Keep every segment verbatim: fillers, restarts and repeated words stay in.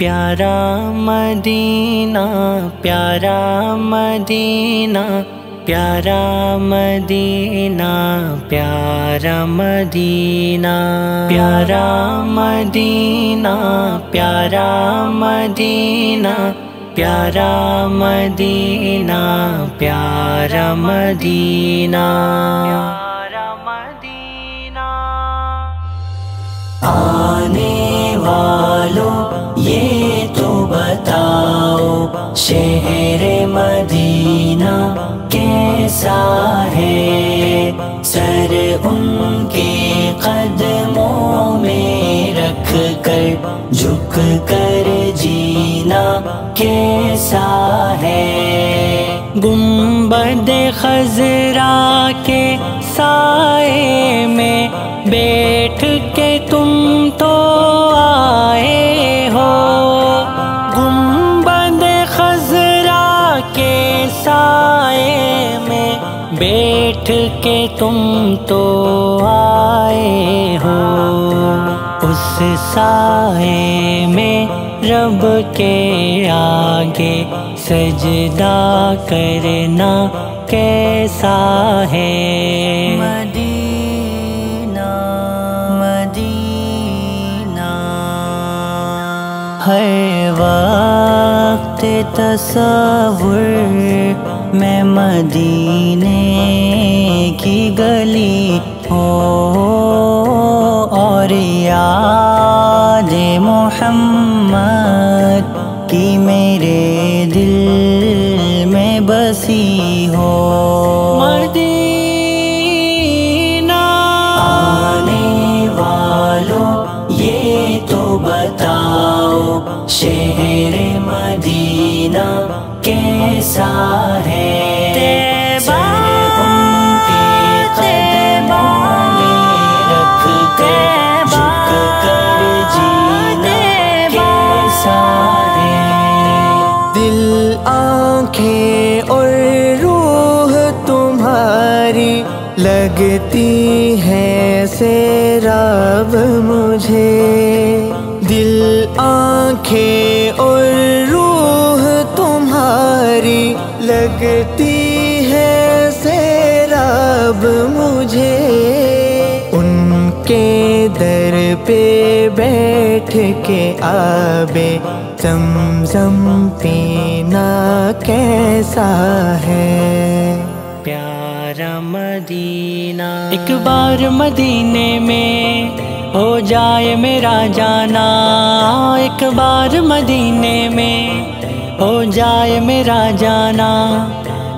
प्यारा मदीना प्यारा मदीना प्यारा मदीना प्यारा मदीना प्यारा मदीना प्यारा मदीना प्यारा मदीना प्यारा मदीना प्यारा मदीना। आने वालों ये तो बताओ शहरे मदीना कैसा है, सर उनके कदमों में रख कर झुक कर जीना कैसा है। गुम्बदे खजरा के साए में बैठ के तुम तो आए हो, गुम्बदे खजरा के साए में बैठ के तुम तो आए हो। उस साए में रब के आगे सजदा करना कैसा है। मदीना मदीना हर वक्त तसव्वुर मैं मदीने की गली हूँ और याद मोहम्मद की मेरे दिल में बसी हो। मदीना आने वालों ये तो बताओ शहरे मदीना कैसा है, तेबा तेबा रख कर झुक कर जीना कैसा है। दिल आंखें और रूह तुम्हारी लगती है से रब मुझे, दिल आंखें और रूह तुम्हारी लगती है से रब मुझे। उनके दर पे बैठ के आबे ज़मज़म पीना कैसा है। प्यारा मदीना एक बार मदीने में हो जाए मेरा जाना, एक बार मदीने में हो जाए मेरा जाना,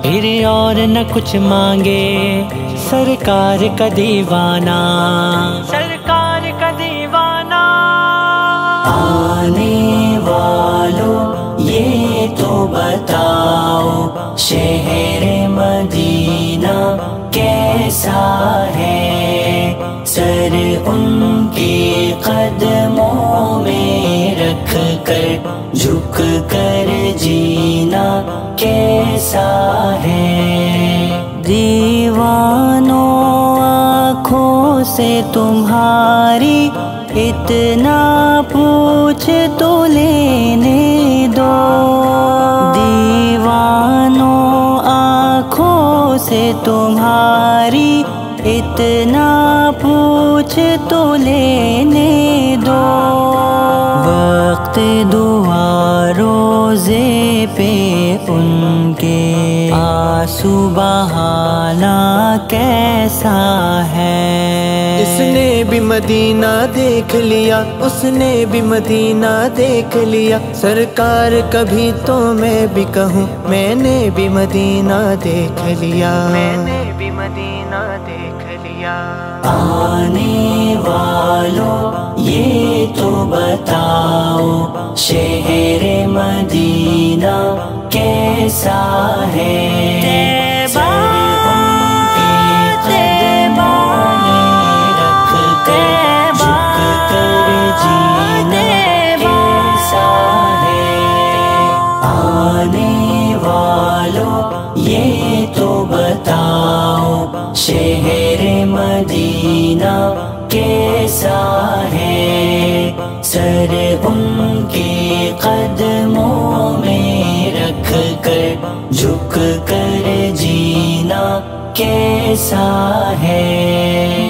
फिर और न कुछ मांगे सरकार का दीवाना, सरकार का दीवाना। आने वालों ये तो बताओ शहरे मदीना कैसा है, सर उनके कदमों में रख कर झुक कर जीना कैसा है। दीवानों आँखों से तुम्हारी इतना पूछ तो लेने दो, दीवानों आँखों से तुम्हारी इतना पूछ तो लेने दो। वक्त दुआ रोजे पे उनके आंसू बहाना कैसा है। इसने भी मदीना देख लिया उसने भी मदीना देख लिया, सरकार कभी तो मैं भी कहूँ मैंने भी मदीना देख लिया, मैंने भी मदीना देख लिया। आने वालों ये तो बताओ शहरे मदीना कैसा है, तेबा तेबा रख कर झुक कर जीना कैसा है। आने वालों ये तो बताओ शहरे मदीना कैसा है, सर उनके झुक कर जीना कैसा है।